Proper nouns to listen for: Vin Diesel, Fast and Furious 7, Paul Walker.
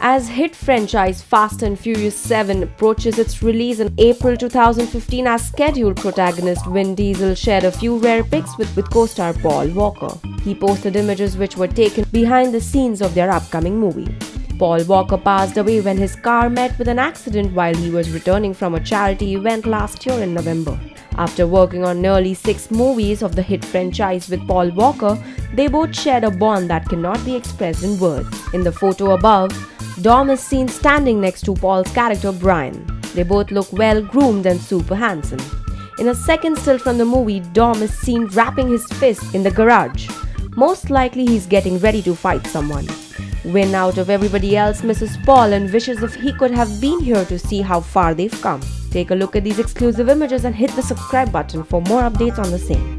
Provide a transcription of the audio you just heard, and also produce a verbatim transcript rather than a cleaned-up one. As hit franchise Fast and Furious seven approaches its release in April two thousand fifteen as scheduled, protagonist Vin Diesel shared a few rare pics with, with co-star Paul Walker. He posted images which were taken behind the scenes of their upcoming movie. Paul Walker passed away when his car met with an accident while he was returning from a charity event last year in November. After working on nearly six movies of the hit franchise with Paul Walker, they both shared a bond that cannot be expressed in words. In the photo above, Dom is seen standing next to Paul's character Brian. They both look well-groomed and super handsome. In a second still from the movie, Dom is seen wrapping his fist in the garage. Most likely he's getting ready to fight someone. Vin, out of everybody else, misses Paul and wishes if he could have been here to see how far they've come. Take a look at these exclusive images and hit the subscribe button for more updates on the same.